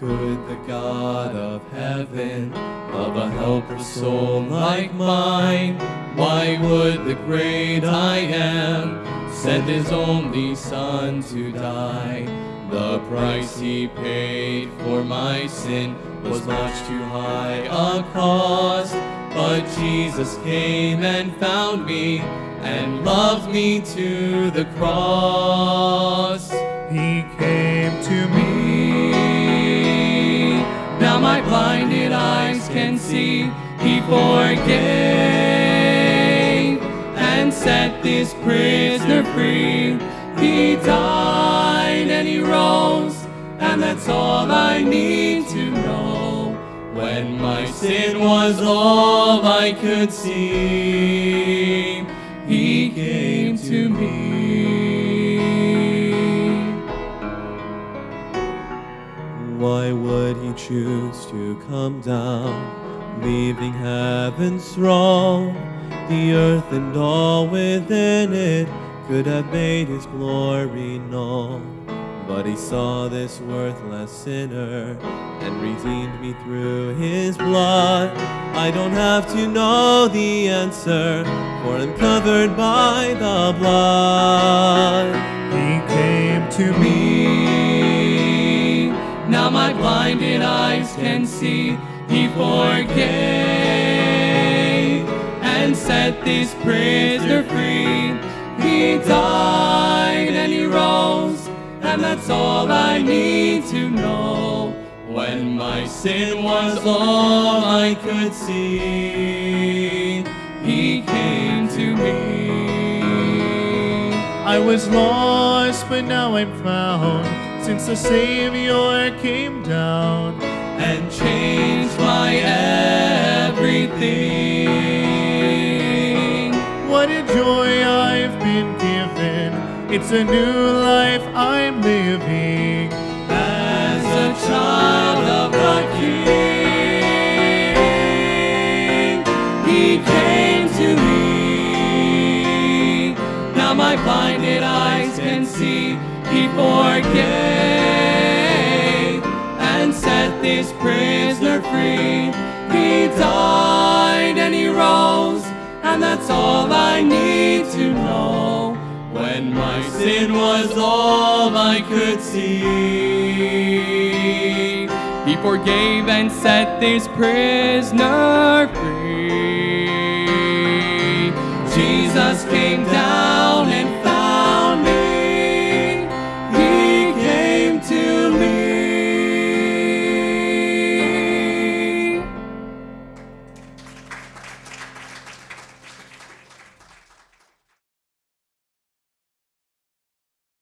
could the God of heaven love a helper soul like mine? Why would the great I Am send His only Son to die? The price He paid for my sin was much too high a cost, but Jesus came and found me and loved me to the cross. He came to me, now my blinded eyes can see. He forgave and set this prisoner free. He died and He rose, and that's all I need to know. When my sin was all I could see, He came to me. Why would He choose to come down, leaving heaven throne? The earth and all within it could have made His glory known, but He saw this worthless sinner and redeemed me through His blood. I don't have to know the answer, for I'm covered by the blood. He came to me, now my blinded eyes can see. He forgave and set this prisoner free. He died and He rose, and that's all I need to know. When my sin was all I could see, He came to me. I was lost, but now I'm found, since the Savior came down and changed my everything. What a joy I've been given, it's a new life I'm living. As a child of the King, He came to me. Now my blinded eyes can see. He forgave and set this prisoner free. He died and He rose, and that's all I need to know. When my sin was all I could see, He forgave and set this prisoner free. Jesus came down